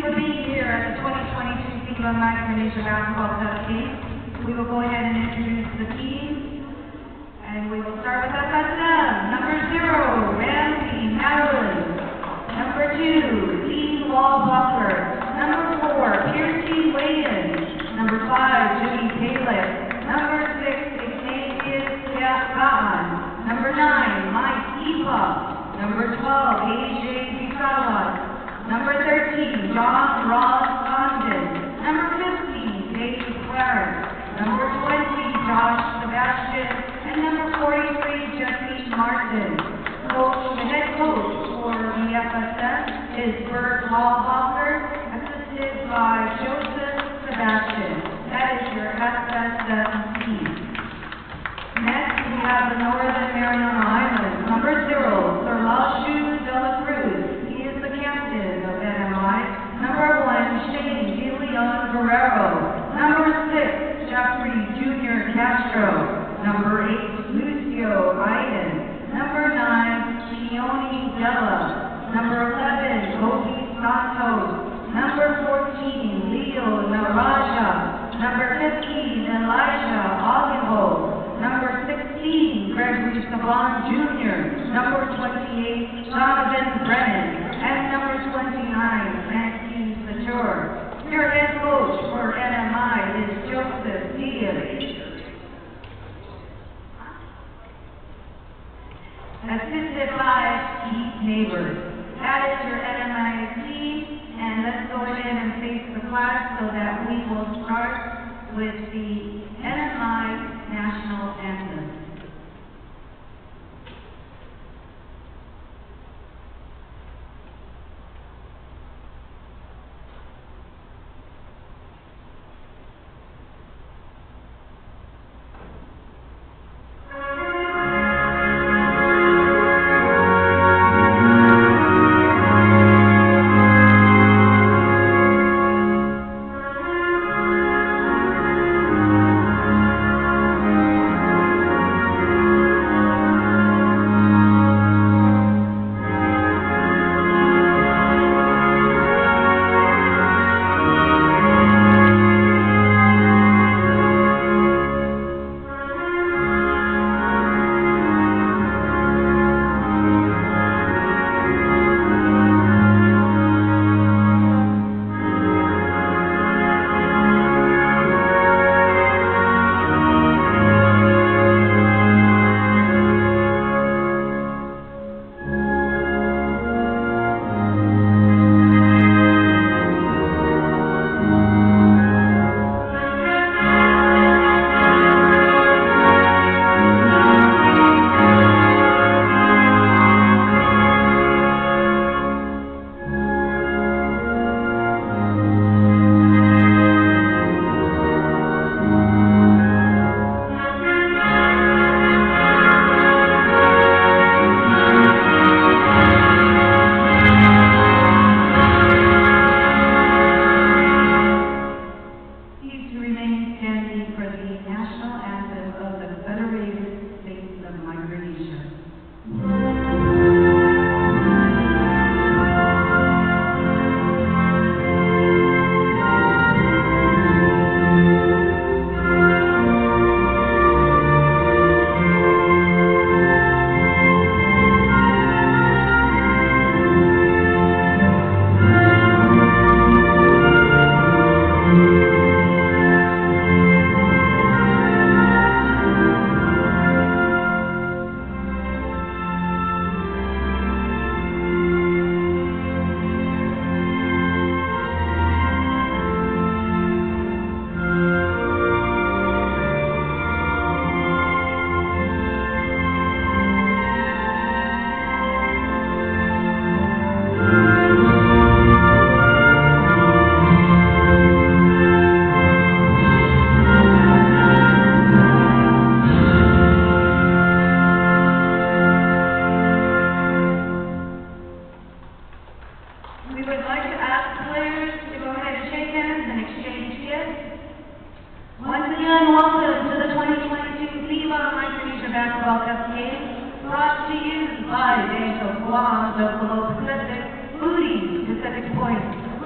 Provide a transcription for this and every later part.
you for being here at the 2022 SEMA Micronesia Basketball Cup game. We will go ahead and introduce the team, and we will start with them. Number 0, Ramsey Howland. Number 2, Dean Wall-Buckler. Number 4, Piercy Waden. Number 5, Judy Taylor. Number 6, Ignatius Gahan. Number 9, Mike Epa. Number 12, AJ Pisawa. Number 13, John Ross Condon. Number 15, Dave Clarence. Number 20, Josh Sebastian. And number 43, Jesse Martin. The head coach for the FSS is Bert Wallhocker, assisted by Joseph Sebastian. That is your FSS team. Next, we have the Northern Mariana Islands. Number 0, Serlashu De La Cruz. He is the captain of NMI. Number 1, Shane De Leon Guerrero. Number 6, Jeffrey Jr. Castro. Number 8, Lucio Iden. Number 9, Keone Della. Number 11, Kobe Santos. Number 14, Leo Naraja. Number 15, Elijah Olivo. Number 16, Gregory Saban Jr. Number 28, Donovan Brennan. And Number 29, Maxine Satur. Your head coach for NMI is Joseph Diaz. Assisted by Pete Neighbors. That is your NMI team, and let's go ahead and face the class so that we will start with the NMI National Anthem.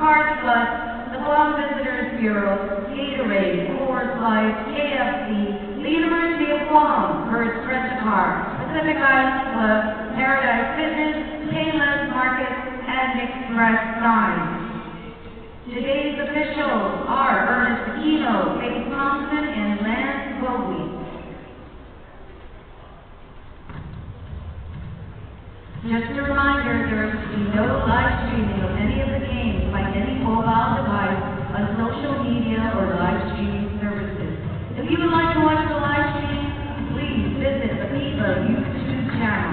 Cars Plus, the Long Visitors Bureau, Gatorade, Coors Light, KFC, the University of Guam, Hertz Rent-A-Car, Pacific Islands Club, Paradise Fitness, Payless Market, and Express Sign. Today's officials are Ernest Eno, Faith Thompson, and Lance Bowie. Just a reminder, there is to be no live streaming of any of the games by any mobile device on social media or live streaming services. If you would like to watch the live stream, please visit the PIVA YouTube channel.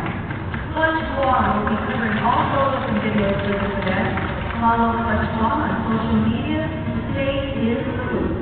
Clutch Guam will be covering all photos and videos for this event. Follow Clutch Guam on social media to stay in the loop.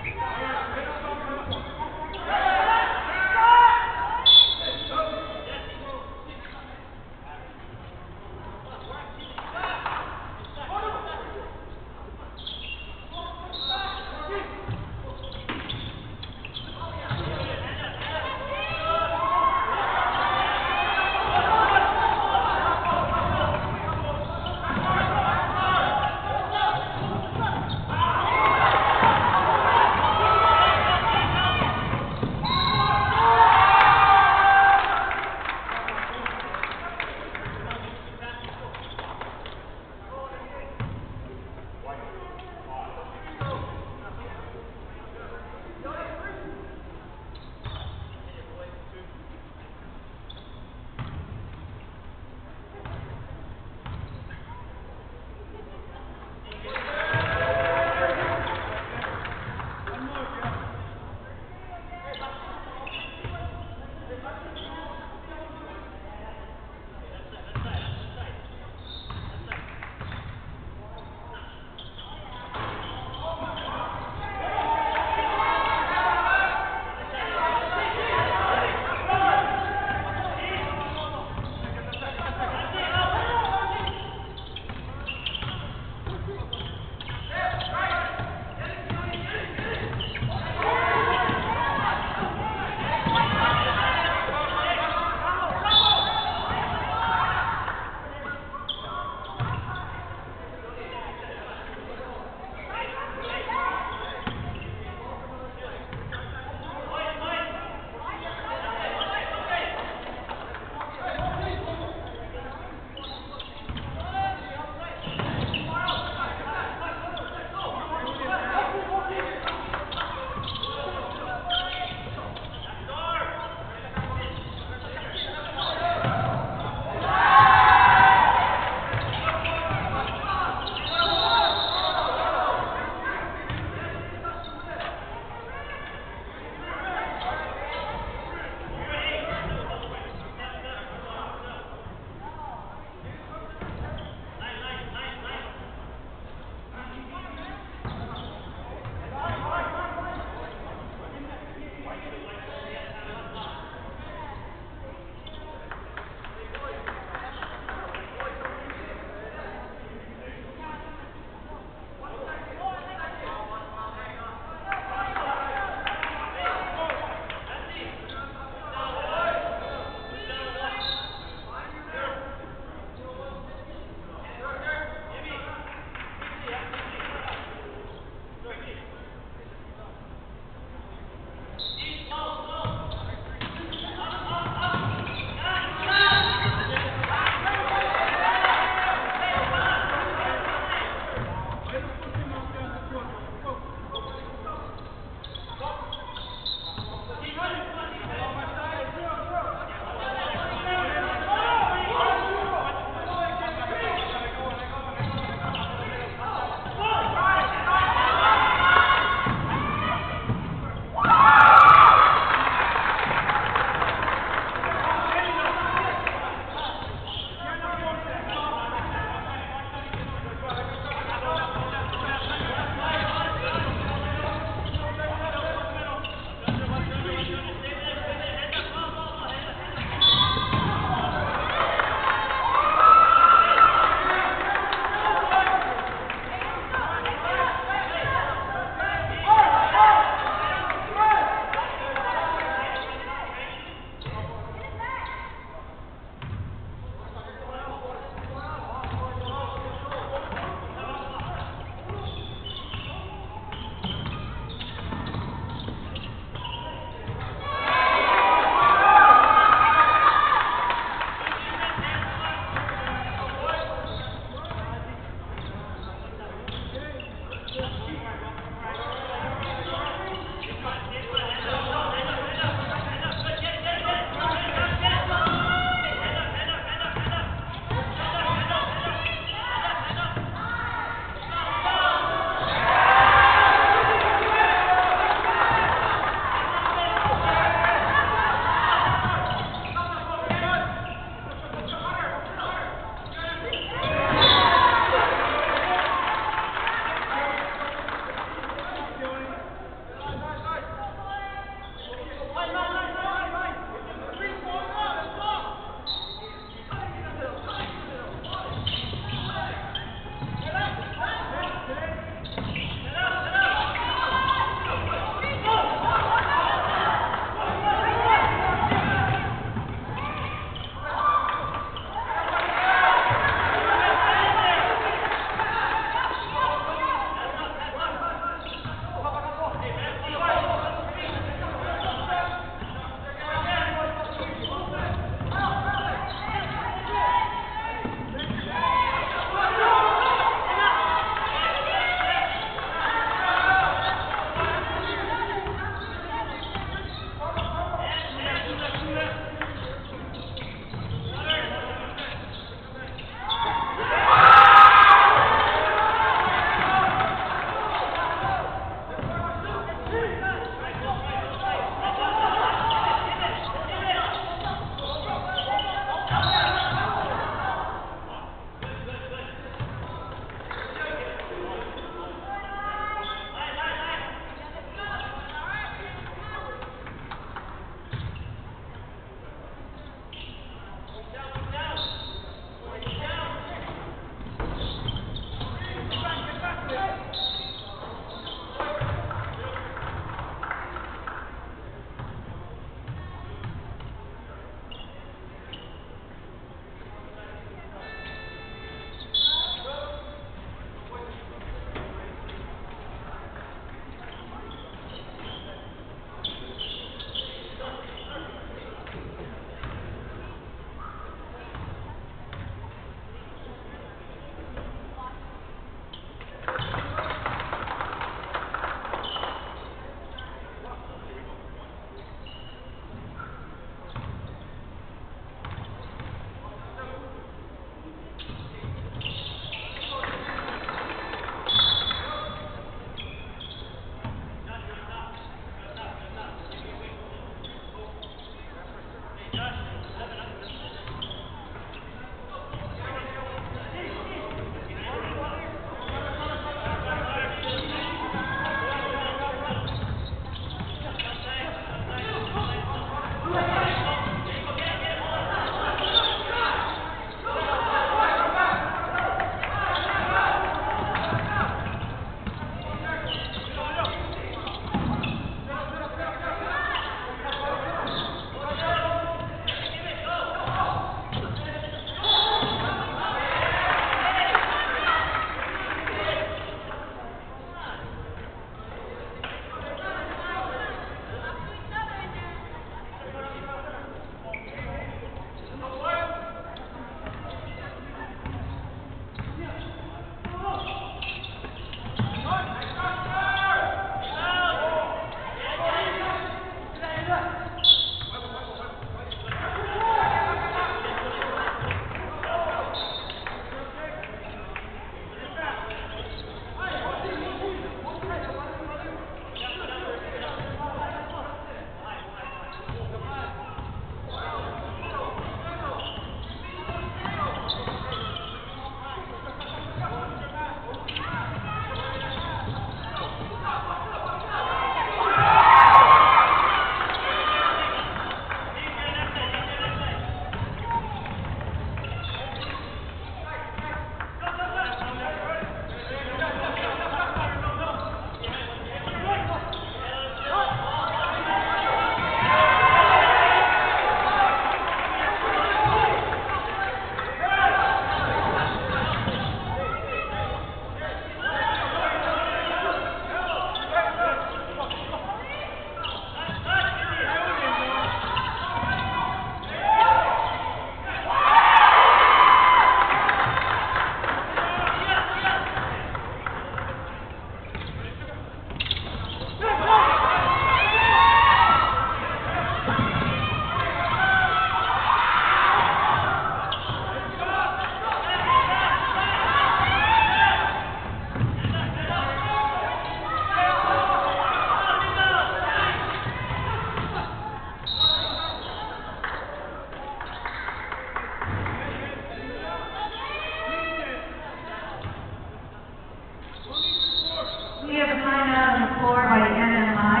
sign out on the floor by the NMI.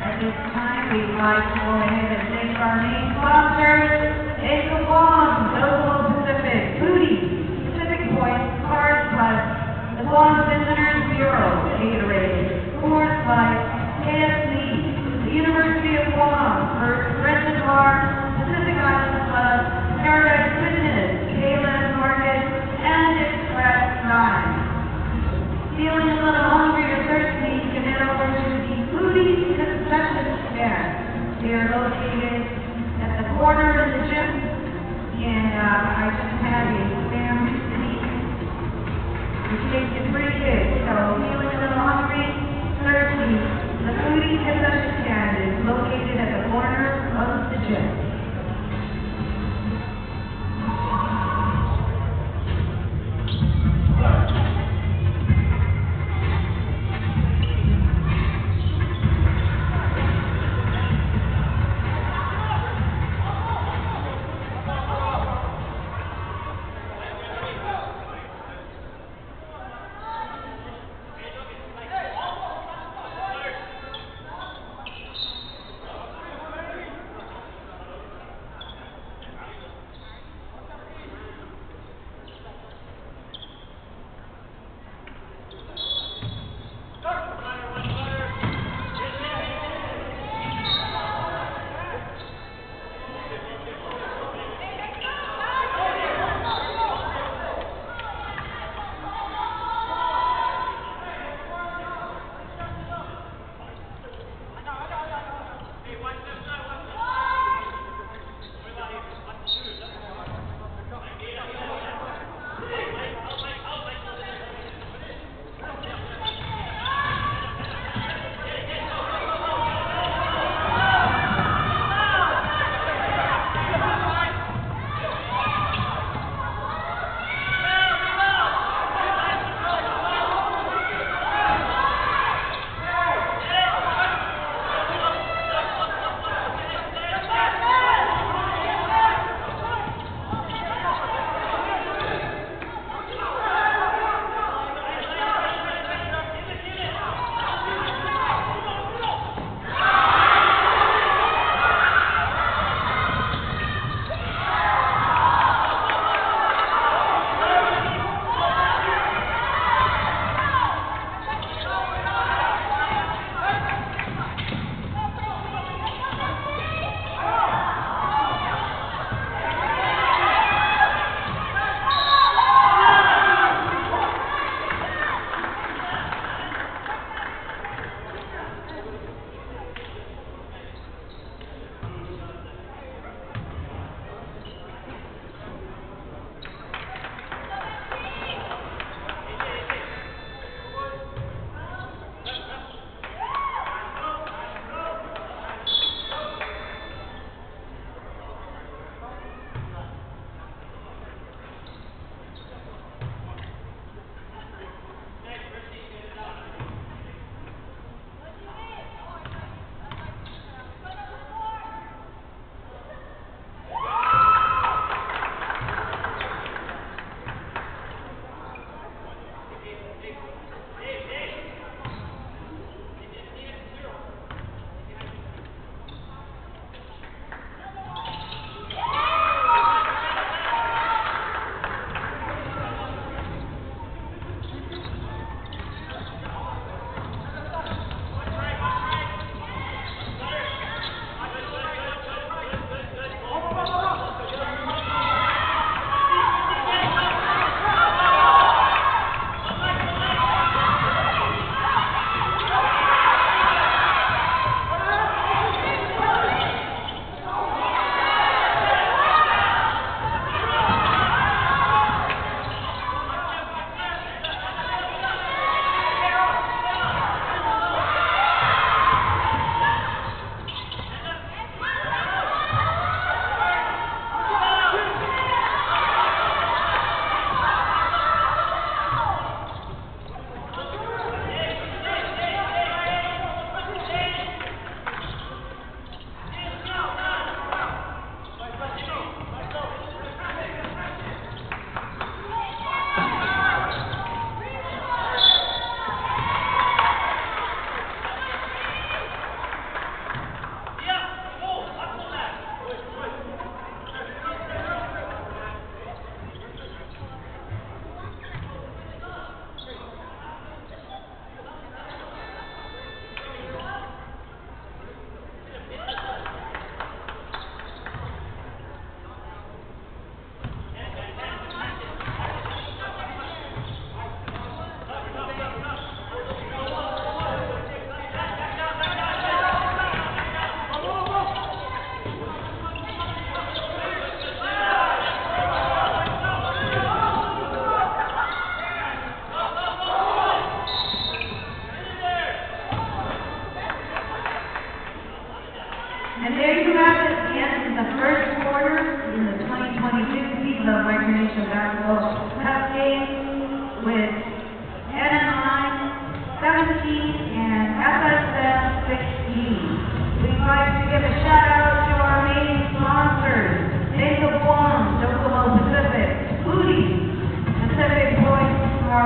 At this time, we'd like to go ahead and thank our main sponsors. It's a long, Global Pacific, Booty, Pacific Voice, Cars Plus, the Guam Visitors Bureau, Gatorade, Coors Light, KFC, the University of Guam, First Reservoir, Pacific Island Club, Paradise Fitness, Kayla's Market, and Express Drive. Feeling a little hungry or thirsty, you can head over to the Booty Concession Stand. They are located at the corner of the gym, and I just had a family meal, which makes it pretty good. So feeling a little hungry, thirsty, the Booty Concession Stand is located at the corner of the gym.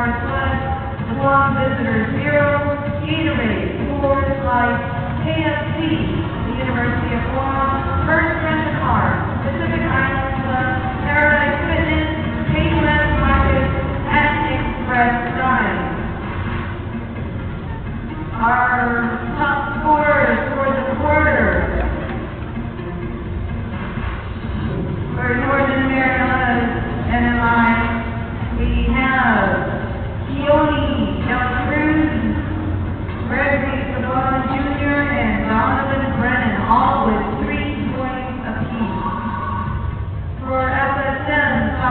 Northwest, Swan Visitor 0, Gatorade, Ford Life, KFC, the University of Guam, First Rent a Car, Pacific Island Club, Paradise Fitness, KUM Market, and Express Drive. Our top scorers for the quarter for Northern Marianas NMI, we have Keone Del Cruz, Gregory Padova Jr. and Donovan Brennan, all with 3 points apiece. For FSM,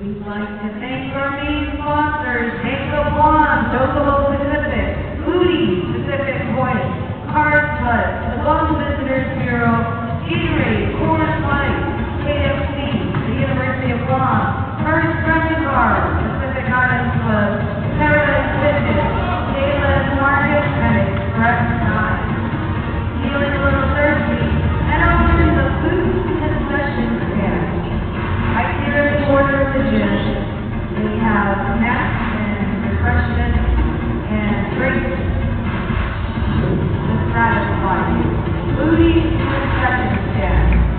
We'd like to thank our main sponsors, Jacob Blonde, Tocolo Pacific, Moody Pacific Point, Card Club, the Local Visitors Bureau, Gatorade, Coors Light, KFC, the University of Guam, First Credit Card, Pacific Island Club, Paradise Fitness, Kayla's Market, and Express Time. Feeling a little thirsty, and options of food concession stands. I see the order of the gym. We have snacks and refreshments and drinks to satisfy you. Foodie concession stands.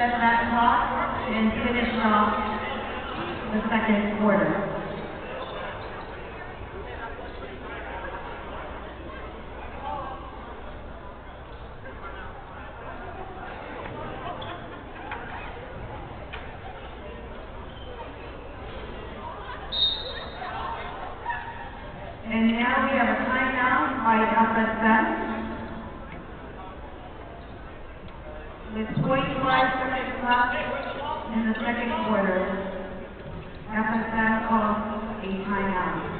set of that clock and finish off the second quarter. And now we have a timeout by FSM with 45 seconds left in the second quarter. FSM calls a timeout.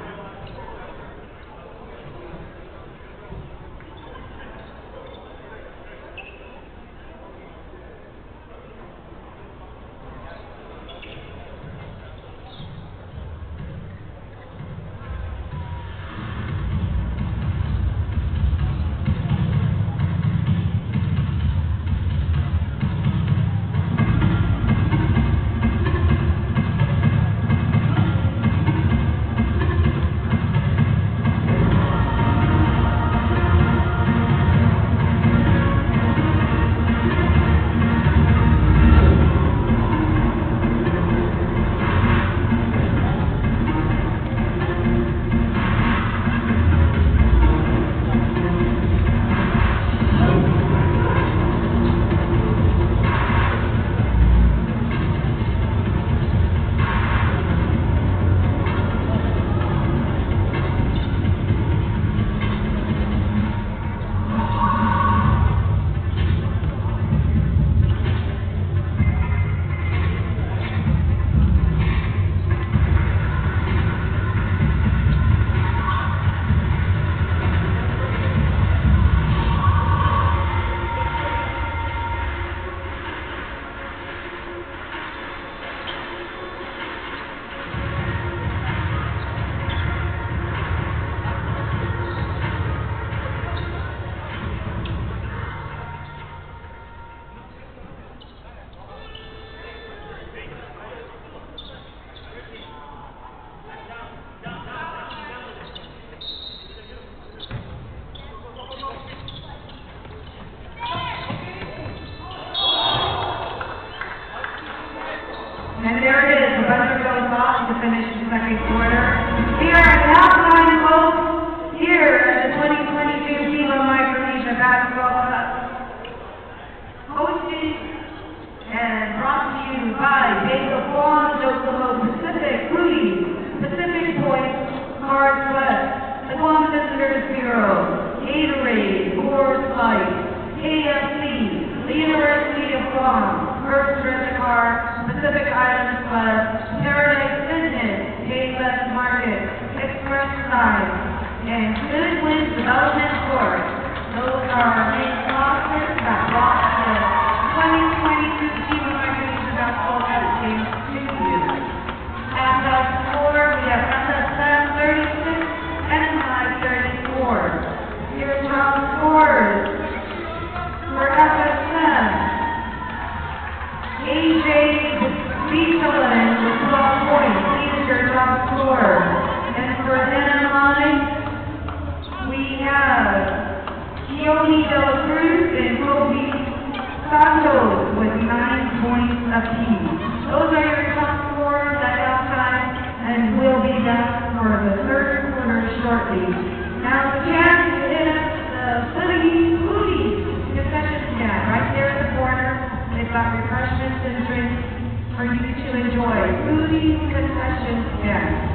And there it is, the buzzer goes off to finish the second quarter. We are at halftime, folks, here at the 2022 Kelo Micronesia Basketball Cup, hosted and brought to you by Baker Falls, Jocelyn Pacific, Moody's, Pacific Point, Cards West, the Guam Visitors Bureau, Gatorade, Coors Light, KFC, the University of Guam, First Rent a Car, Pacific Island Club, Paradise Fitness, Payless Market, Express Design, and Goodwin Development Corp. Those are our main sponsors that brought the 2022 Kelo Micronesia Basketball Cup game to you. At the floor, we have FSM 36 and MI 34. Here's our scores for FSM. AJ Sutherland with 12 points, leads your top scorer. And for NMI, we have Keone De La Cruz and Kobe Santos with 9 points apiece. Those are your top scorers at halftime, and we'll be back for the third quarter shortly. Now, the Jazz hit up the Moody concession stand right there in the corner. They've got refreshments and drinks for you to enjoy. Moody Concession Stand.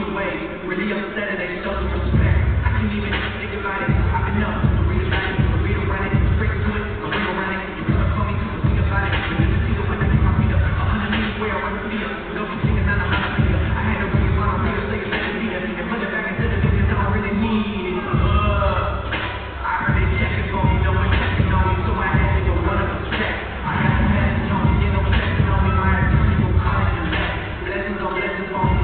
either way, really upset and they don't respect. I can't even think about it. I've been up, read about it, read around it, straight to it, go read around it. You put up on me, don't think about it. You never see the way I get my feet up. 100 meters where I run the field. No thinking that I'm not here. I had to read my own real estate leader and put it back into the things that I really need. I heard they checking on me, no one checking on me, so I had to go run up a check. I got a message on me, get no checking on me, my attorney will call it and let. Blessings on blessings on me.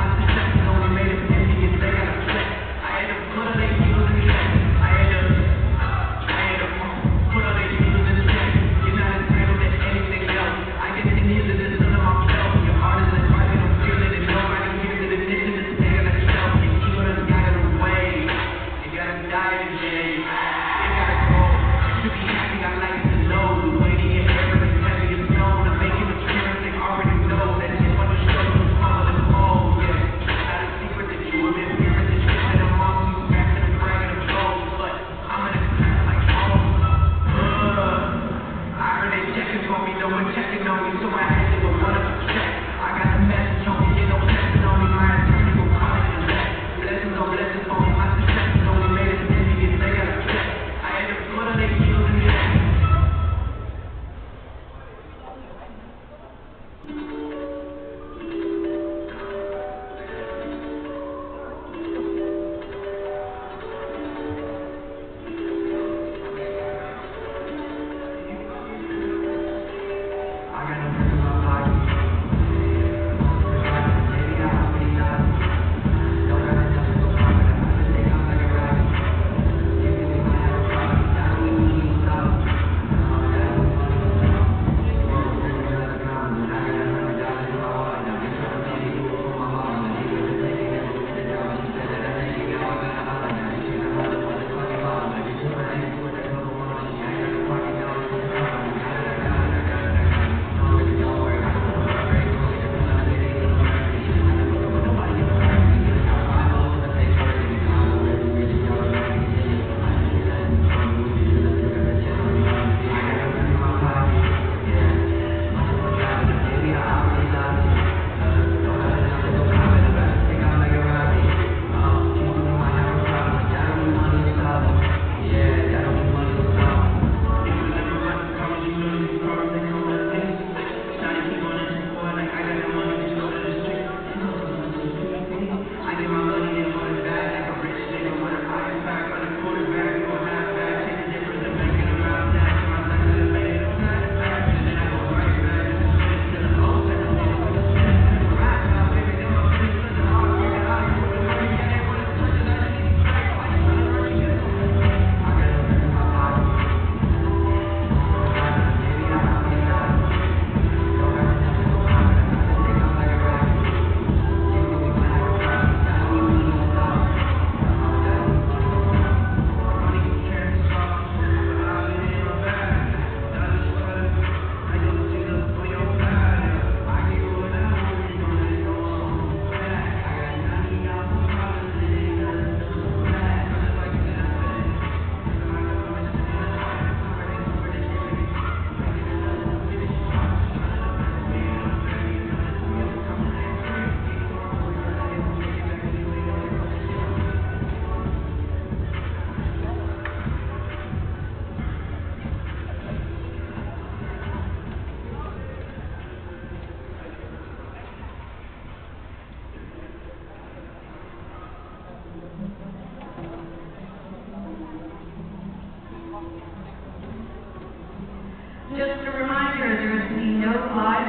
Just a reminder, there is no live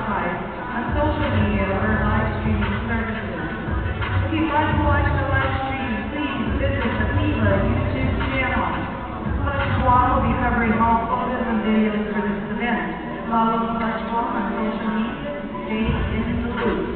device on social media or live streaming services. If you'd like to watch the live stream, please visit the Viva YouTube channel. Clutch Squad will be covering all photos and videos for this event. Follow Clutch Squad on social media. Stay in the loop.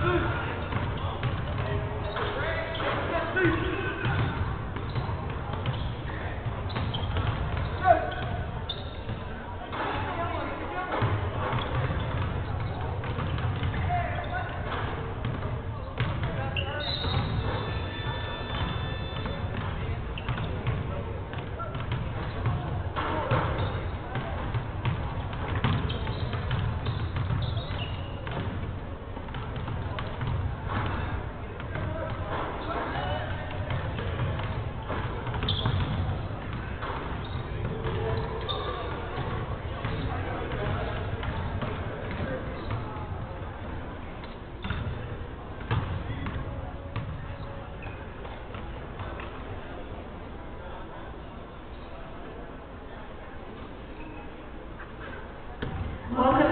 Welcome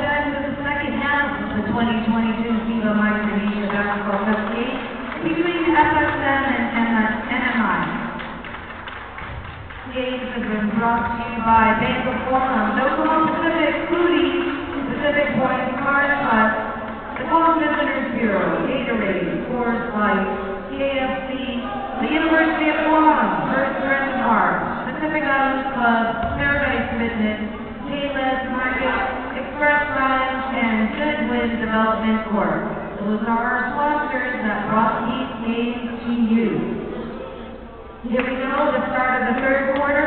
back to the second half of the 2022 FIBA March Edition of Basketball Association between FSM and NMI. The games have been brought to you by Bank of Oklahoma, Oklahoma Pacific, Moody, Pacific Point, Card Plus, the Oklahoma Visitors Bureau, Gatorade, Forest Light, KFC, the University of Oklahoma, First Friends Park, Pacific Islands Club, Paradise Fitness, Payless Market, Express Rides, and Goodwin Development Corp. Those are our sponsors that brought these games to you. Here we go, the start of the third quarter.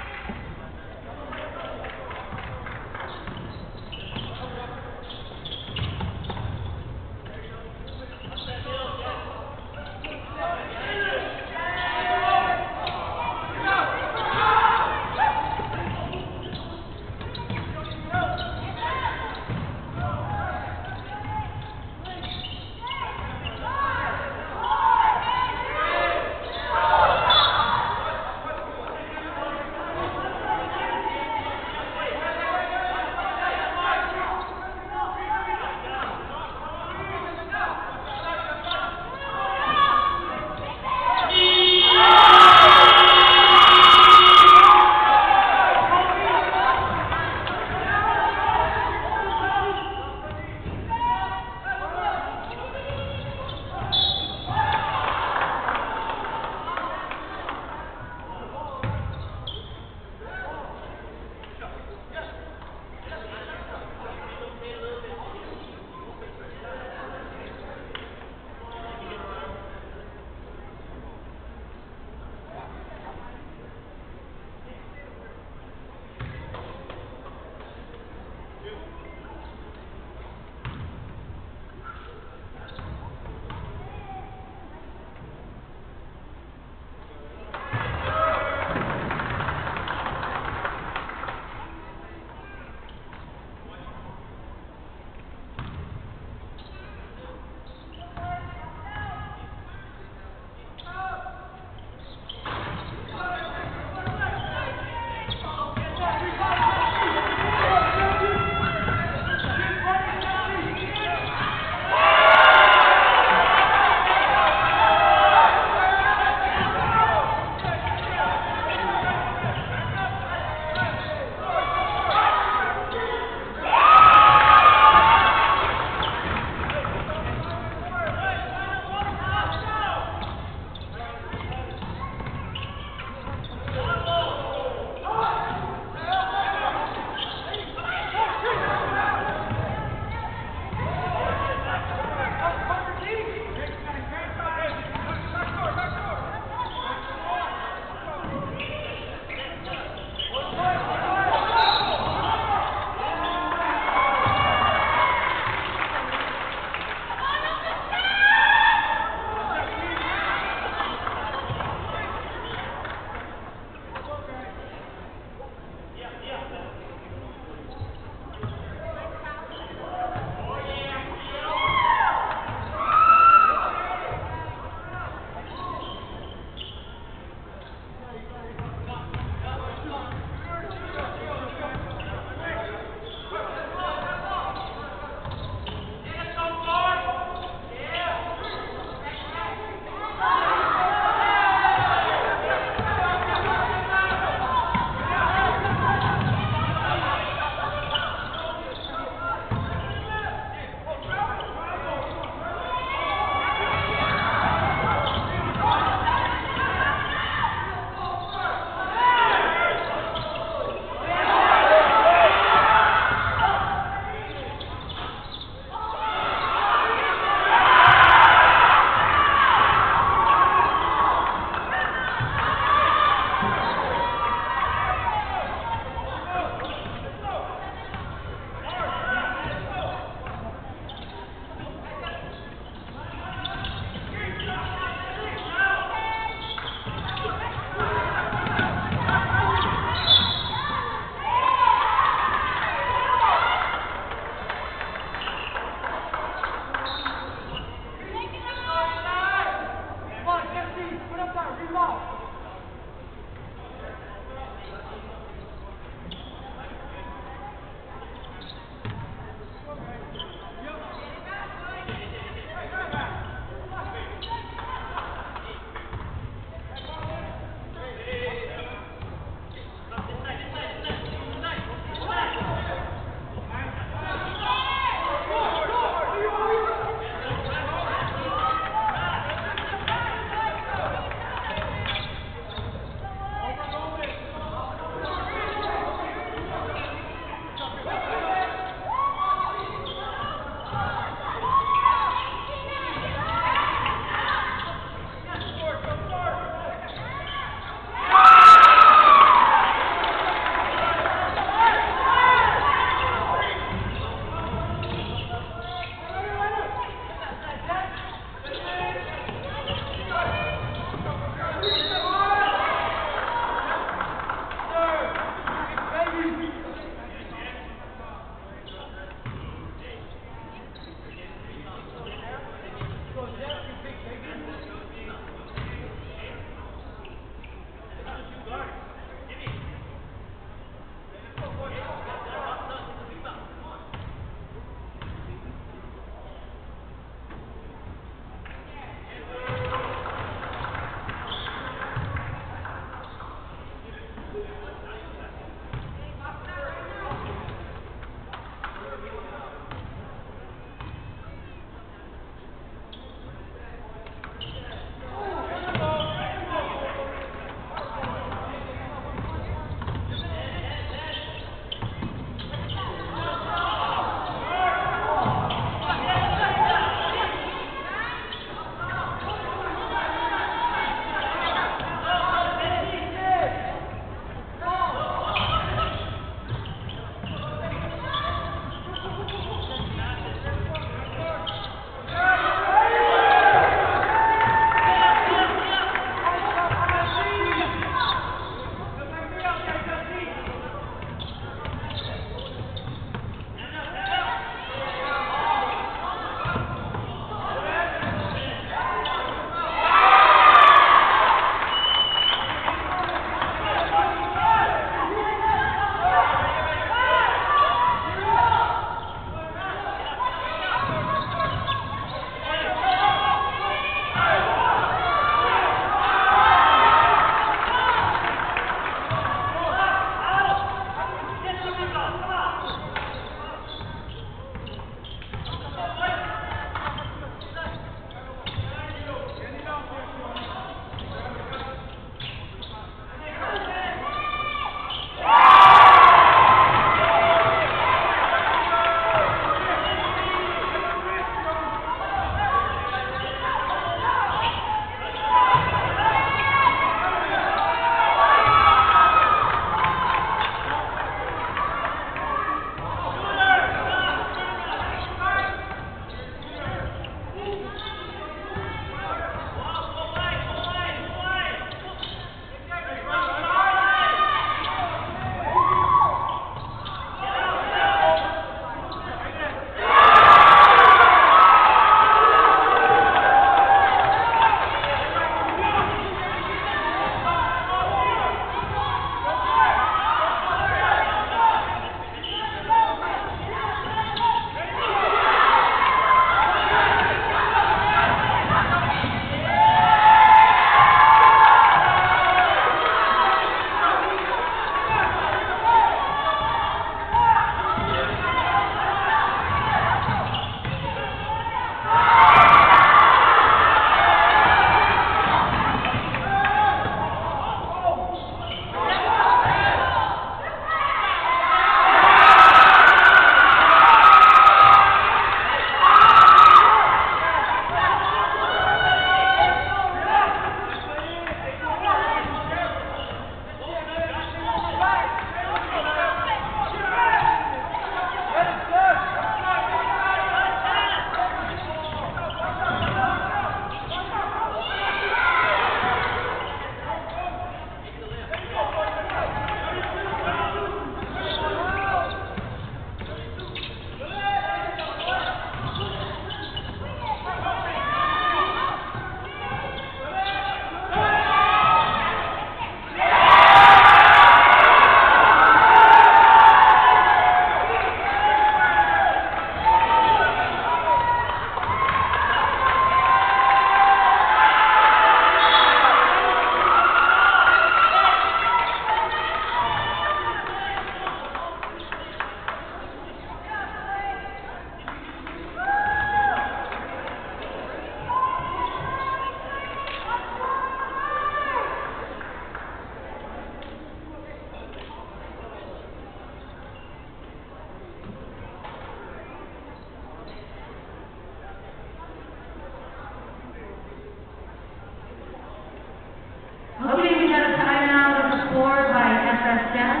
that's done.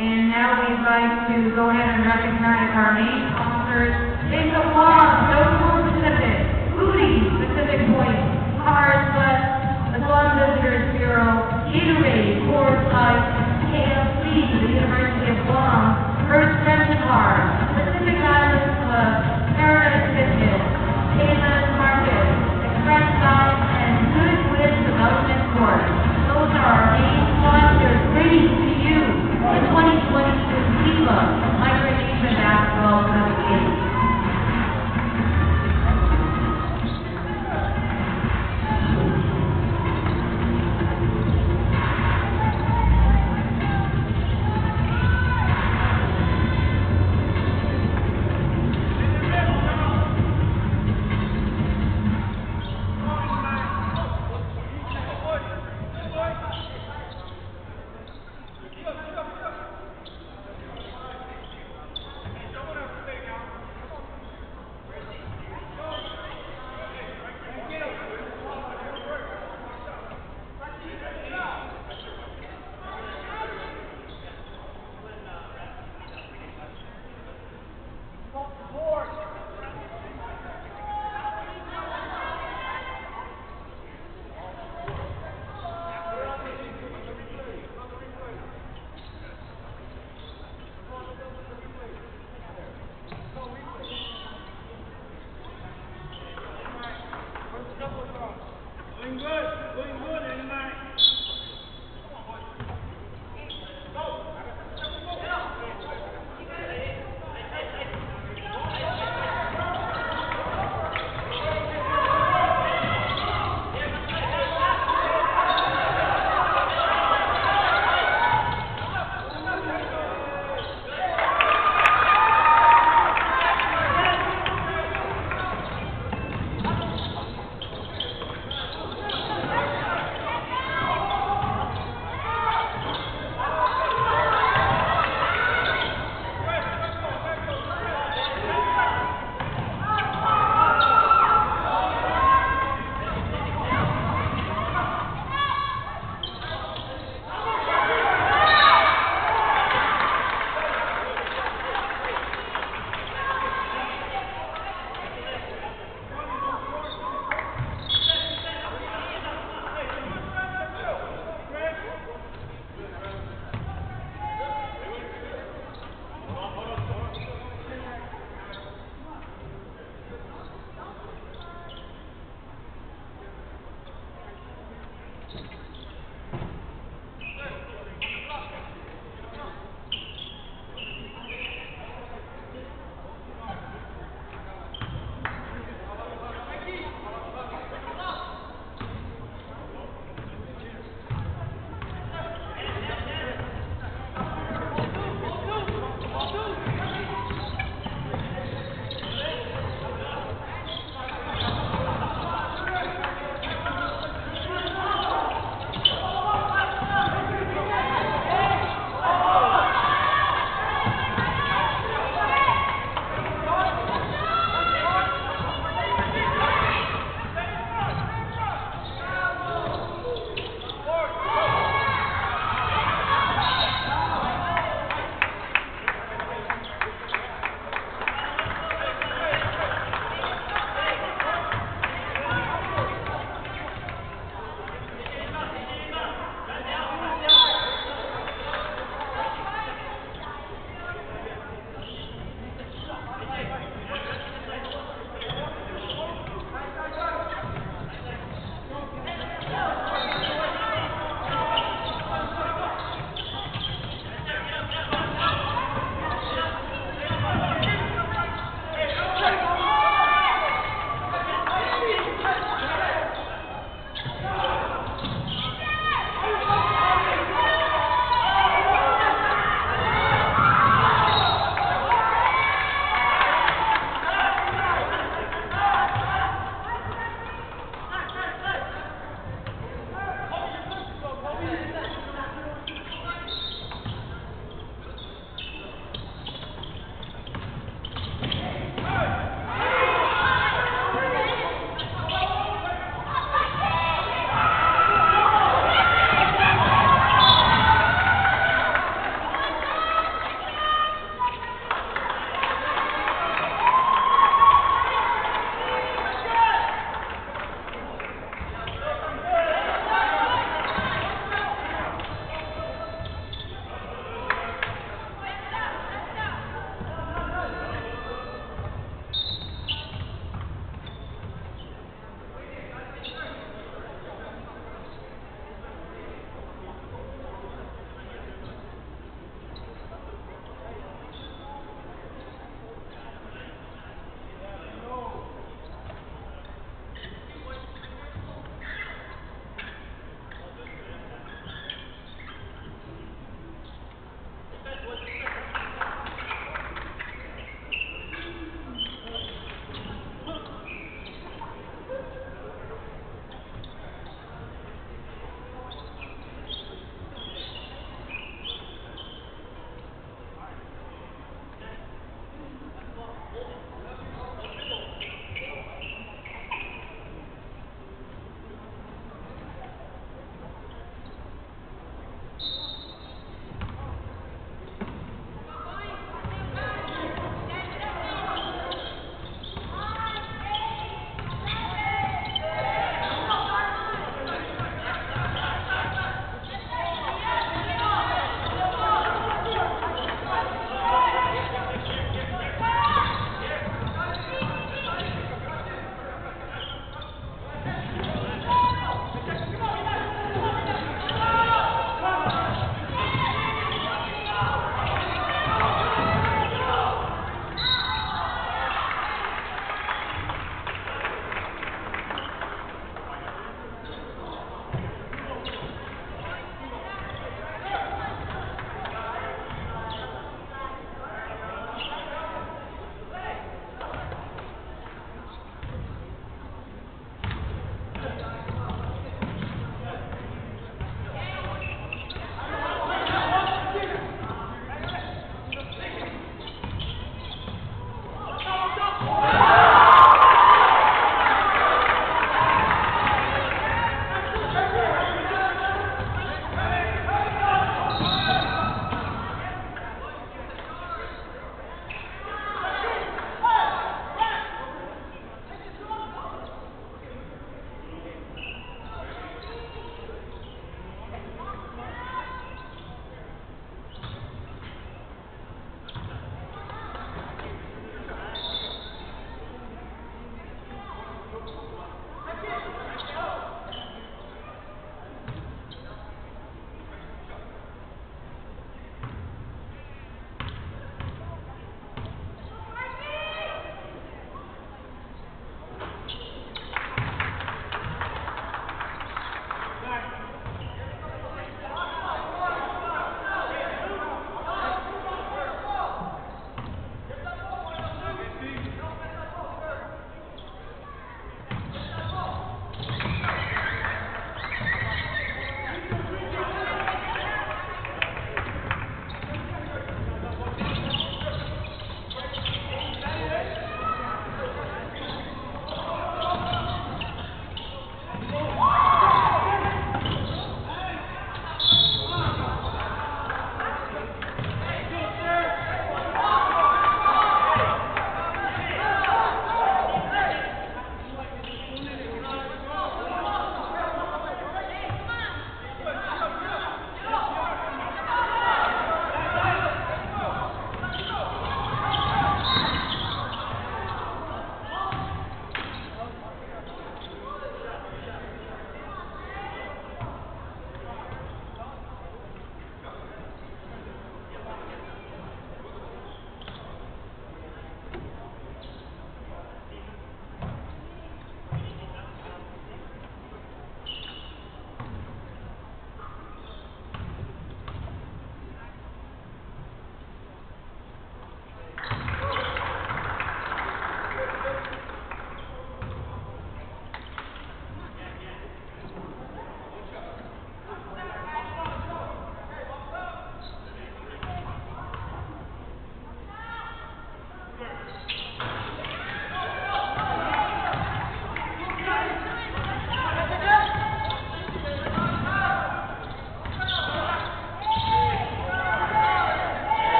And now we'd like to go ahead and recognize our main officers. Big applause, those who are Pacific, Moody, Pacific Point, Cars West, the Guam Visitors Bureau, Gatorade, Forest Life, KFC, the University of Guam, First French Cars, Pacific Islands Club, Paradise Fitness, Taylor's Market, Express Guys, and Goodwood Development Corps. Those are our main sponsors bringing to you the 2022 FIBA Micronesia Basketball Association.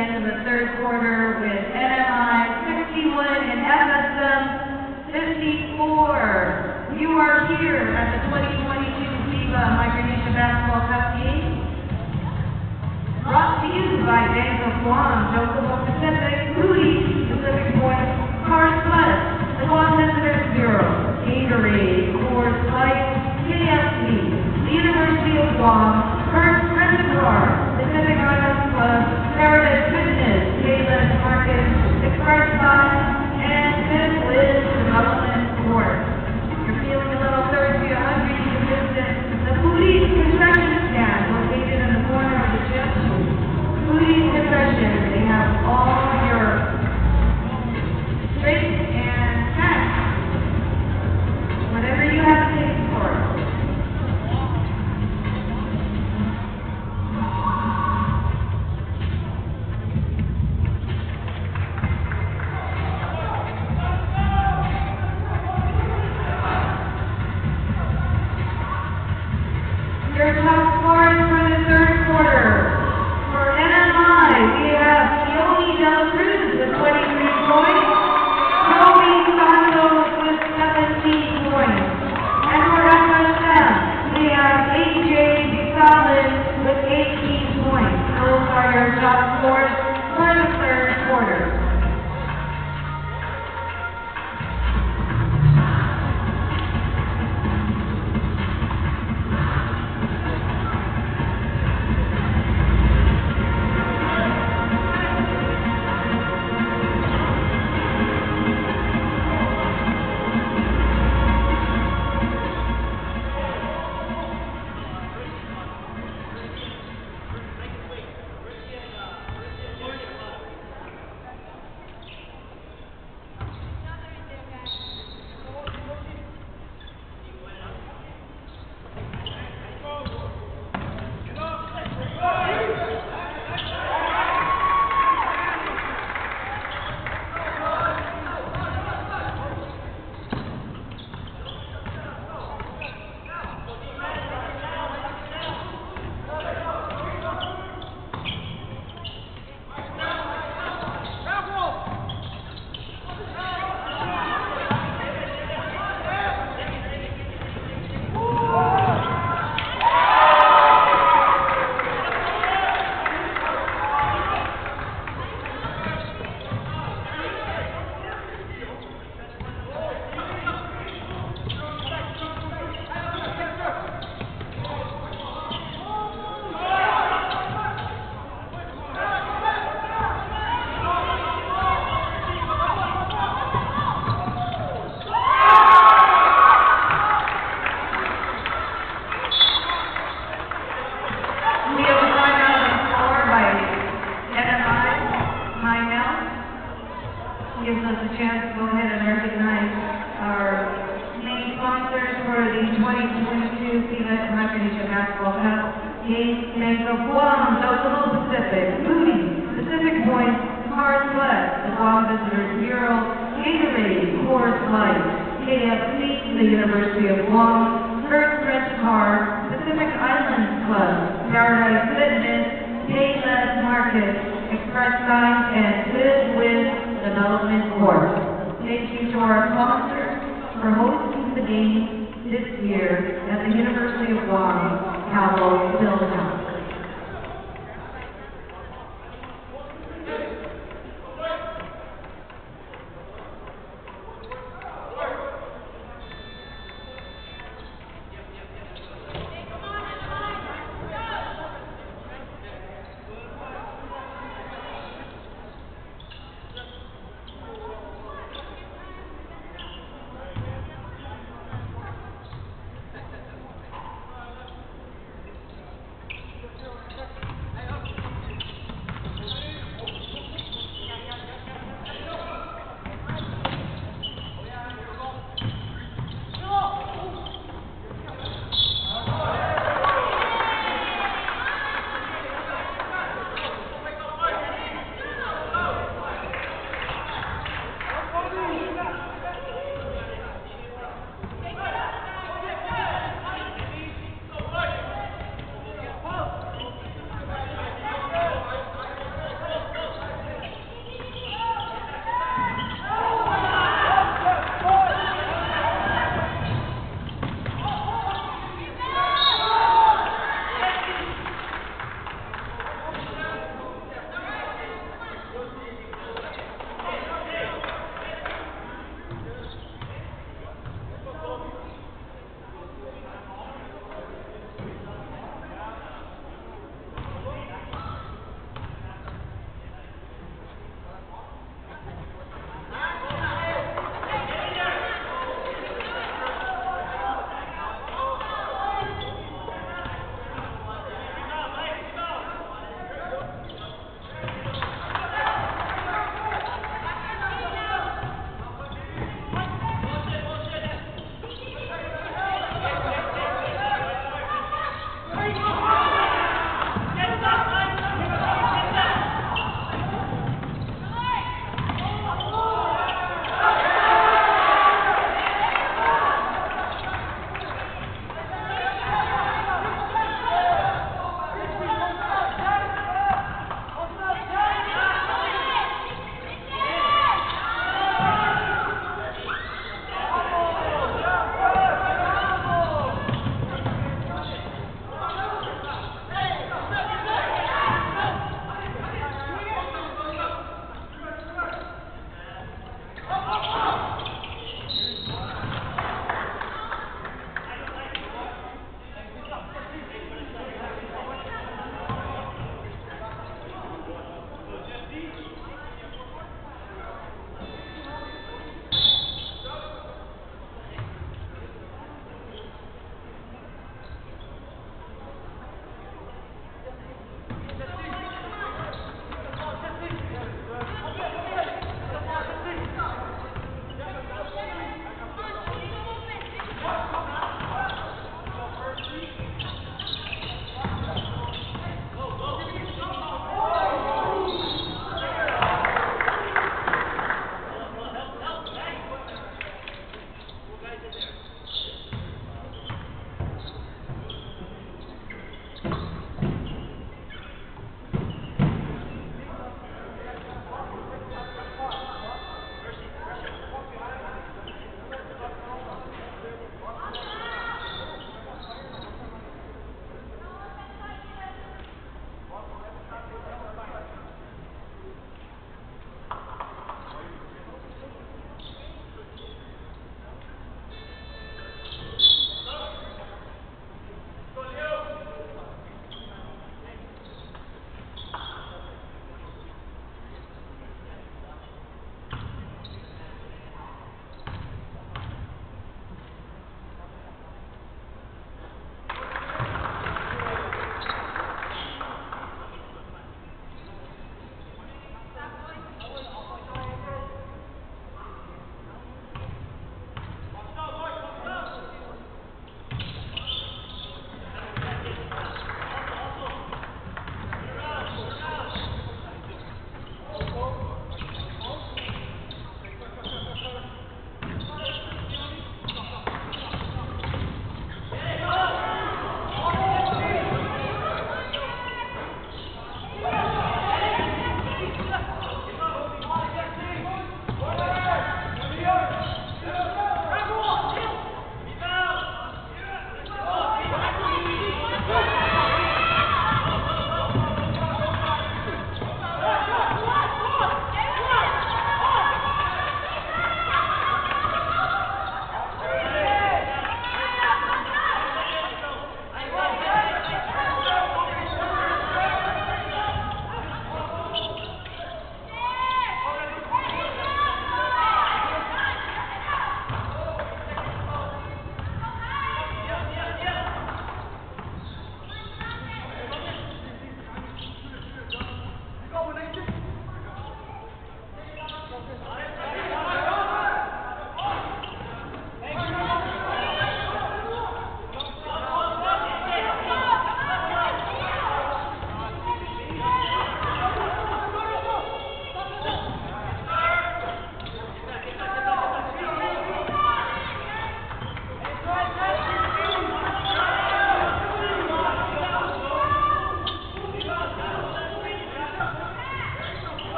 again in the third quarter with NMI, Timothy Wood, and FSM 54. You are here at the 2022 FIBA Micronesia Basketball Cup game, brought to you by Daniel Guam, Joseph Pacific, Rudy, Pacific Point, Cars Plus, the Guam Visitors Bureau, Gatorade, Coors Light, KFC, the University of Guam, Hertz Credit Card, Pacific Islands Club, Heritage Fitness, Leyland Market, the Card Spot, and Fifth Liz Development Sports. If you're feeling a little thirsty or hungry, you can visit the Foodies Concession Stand located in the corner of the gym. Foodies Concession, they have all your drinks and snacks, whatever you have to taste for.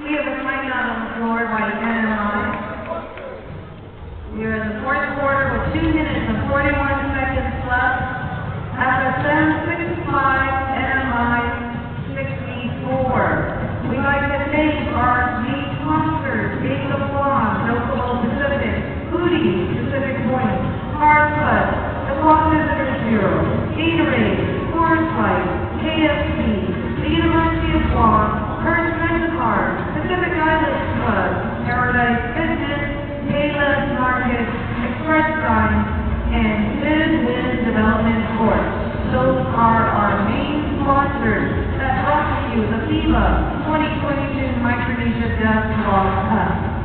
We have a timeout on the floor by 10:09. We are in the fourth quarter with 2 minutes and 41 seconds left. At the 7:65 NMI 64. We'd like to thank our main sponsors, Days of Lawn, Noble Pacific, Hootie, Pacific Point, Hard Cut, the Law Visitors Bureau, Gatorade, Forest Life, KFC, the University of Guam, Hearst Rental Car, Pacific Islands Club, Paradise Fitness, Payless Market, Express Time, and Win-Win Development Court. Those are our main sponsors that brought to you the FIBA 2022 Micronesia Basketball Cup.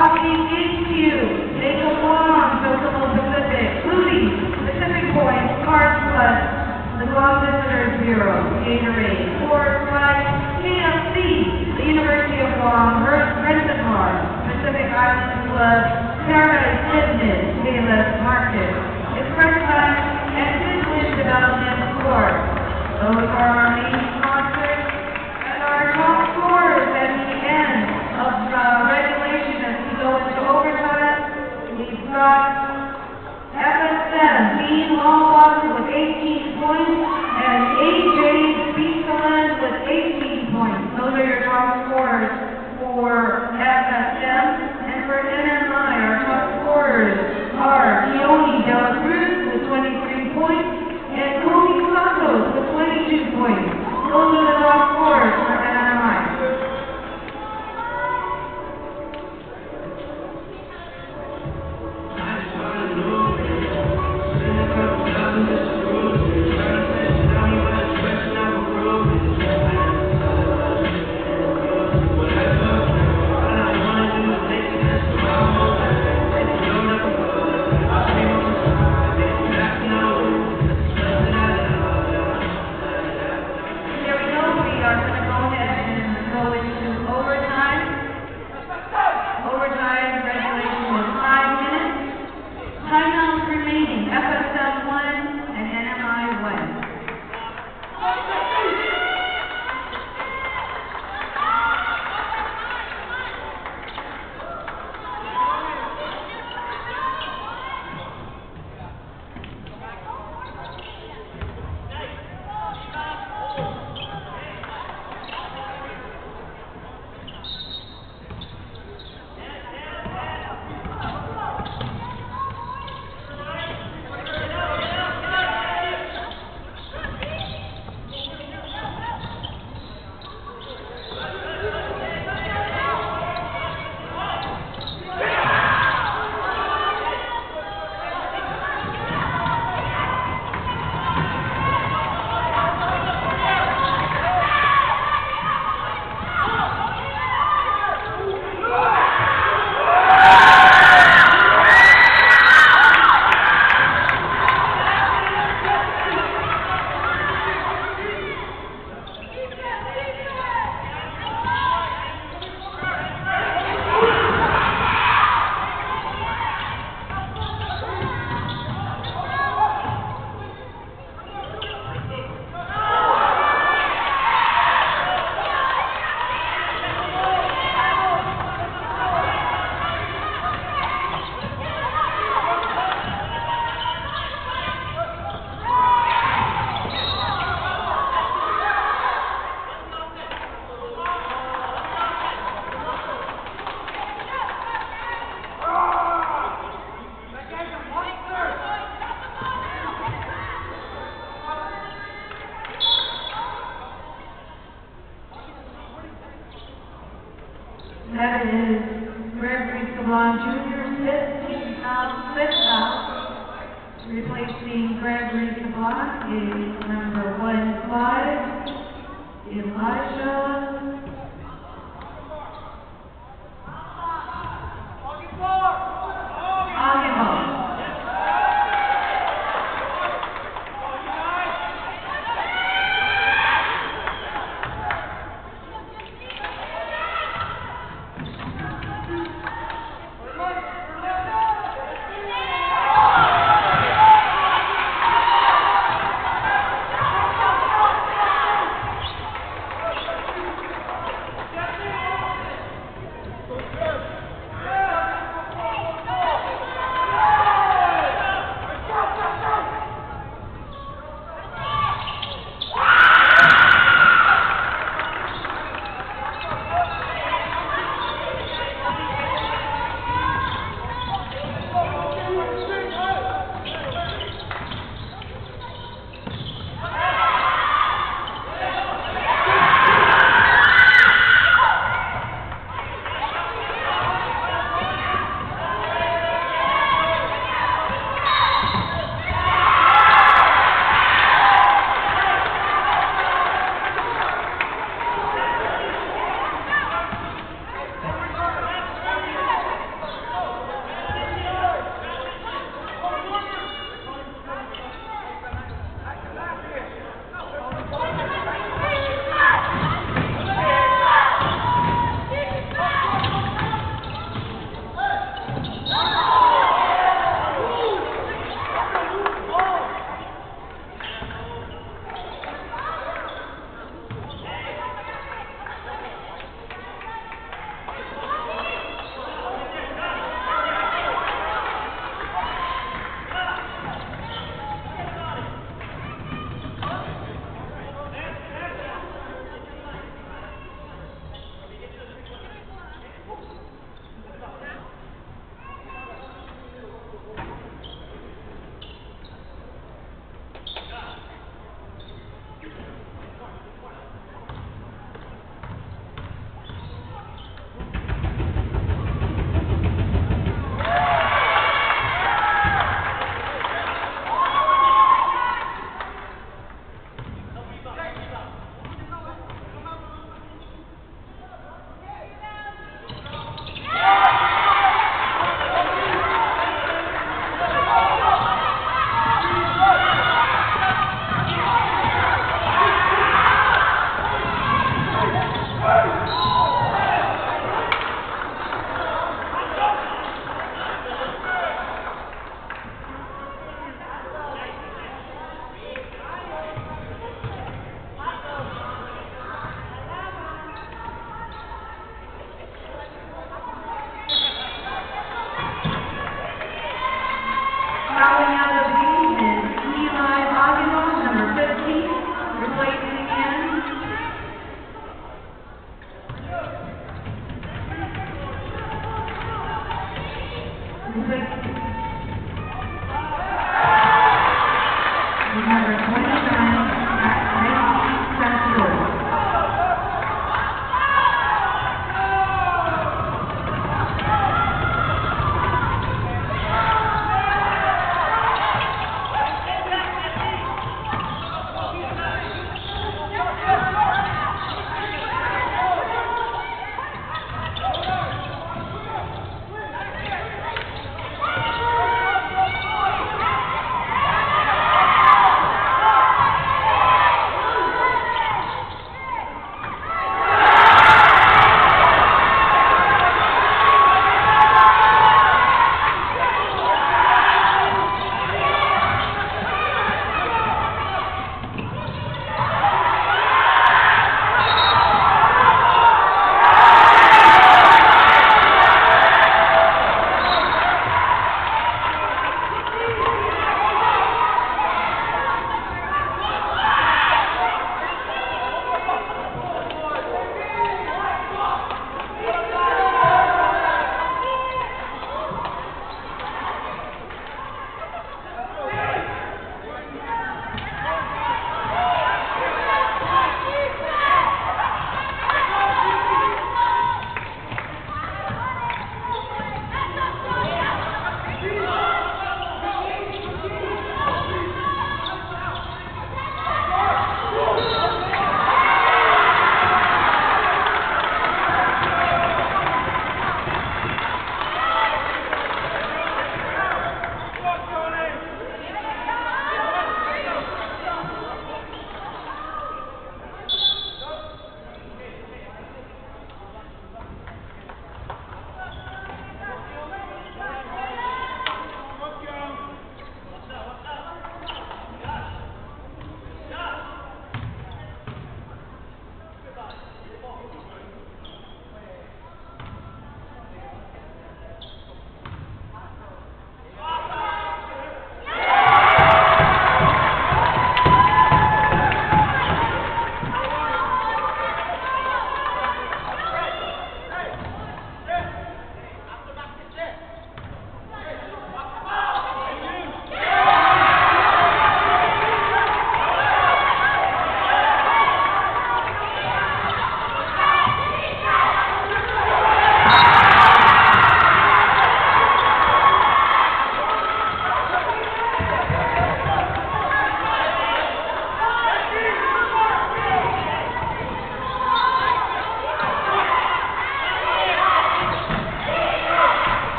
Milwaukee into make a long circle of Pacific, Moody, Pacific Point, Cars Plus, the Guam Visitors Bureau, Gatorade, Forest Life, KFC, the University of Guam, Renton Hall, Pacific Island Club, Paradise Fitness, Bayless Market, Express Life, and Business Development Corp. Those are our main sponsors and our top scorers at the end of regulation as we go into overtime. We've got FSM being Longbox with 18 points and AJ Beeselin with 18 points. Those are your top scorers for FSM. And for NMI, our top scorers are Keone De La Cruz with 23 points and Kobe Santos with 22 points. Those are the top scorers for NMI.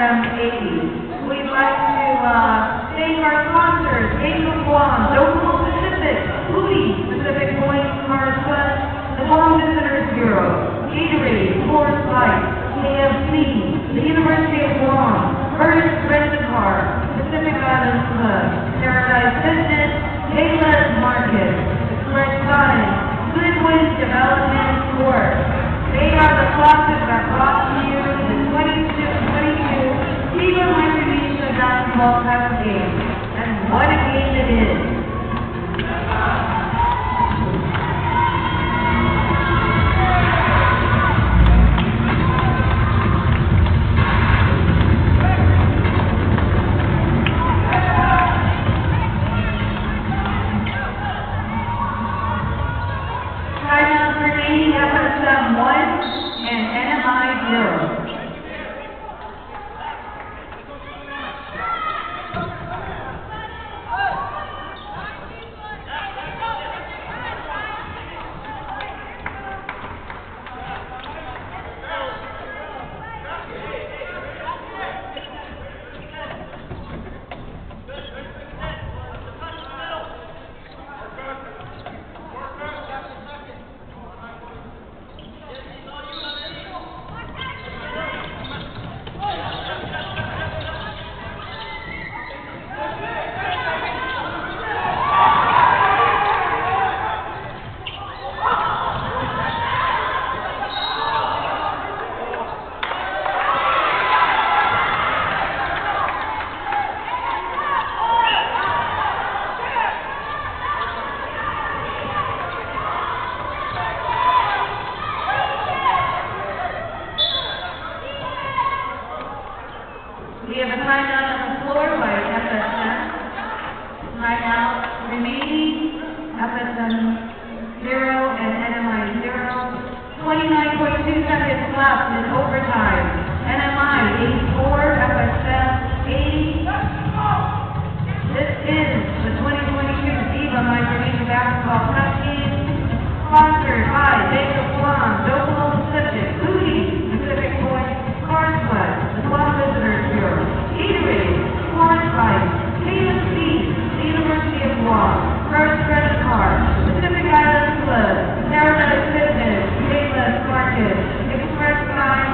780. We'd like to thank our sponsors, Angel Guam, Local Pacific, Hootie, Pacific Boeing Cars West, the Guam Visitors Bureau, Gatorade, Forest Life, KFC, the University of Guam, Ernest Rent-A-Car, Pacific Islands Club, Paradise Business, Kayla's Market, Express Science, Goodwin Development Corp. They are the sponsors that brought to you the 22-22 Team Indonesia Basketball Cup game. And what a game it is. Paradise Business, Kayla's Market, Express Time,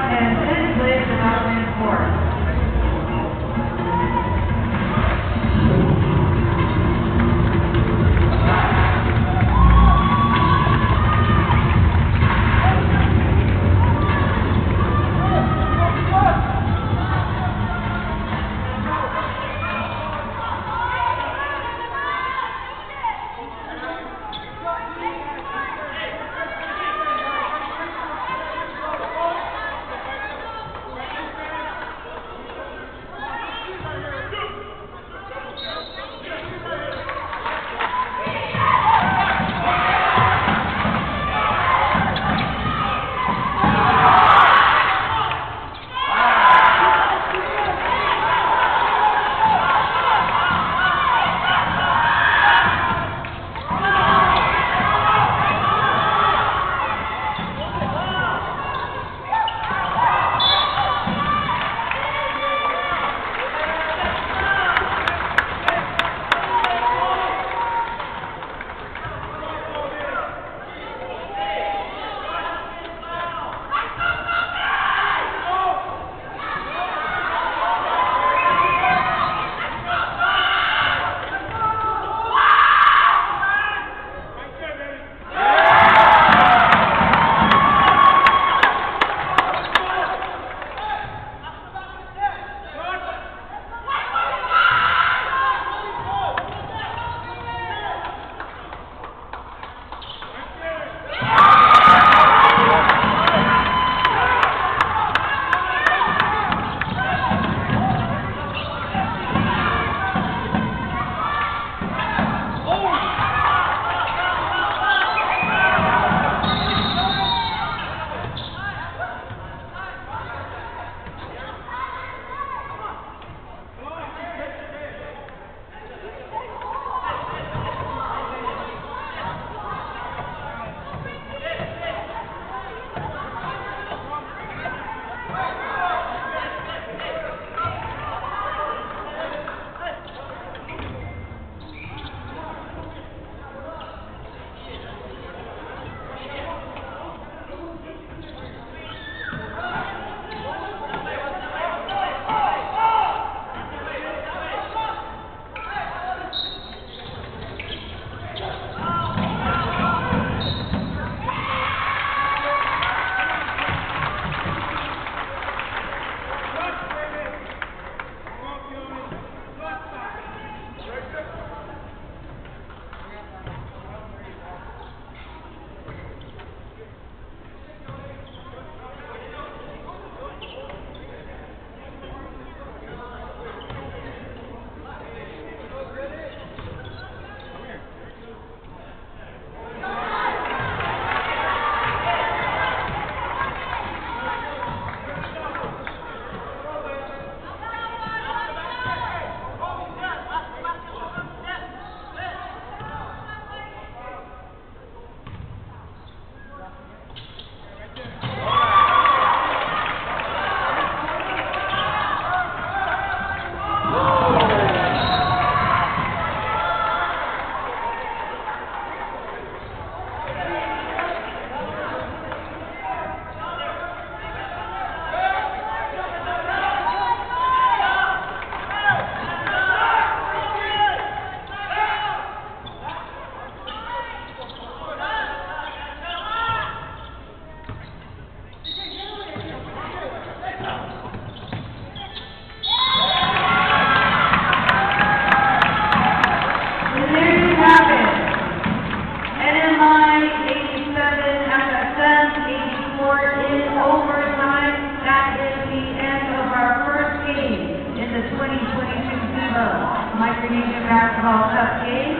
Major Basketball Cup game.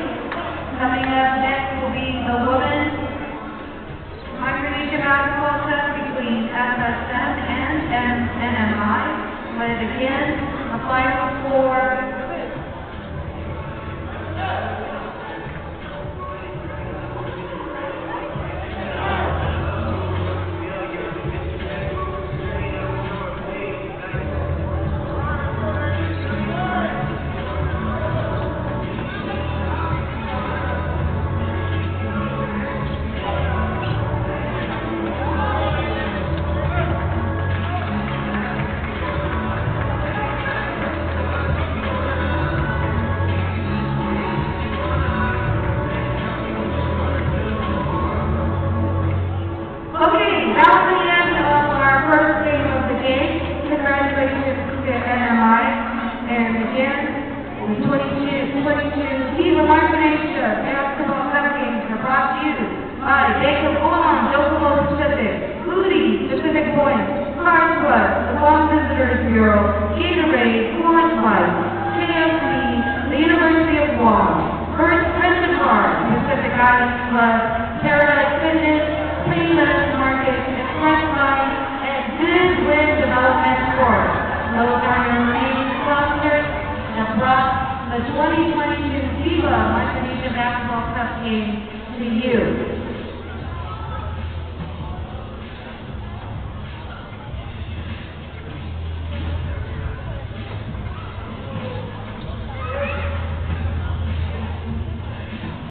Coming up next will be the Women's Micronesia Basketball Cup between FSM and MNMI, when it again the final four the 2022 FIBA Micronesia Basketball Cup game to you.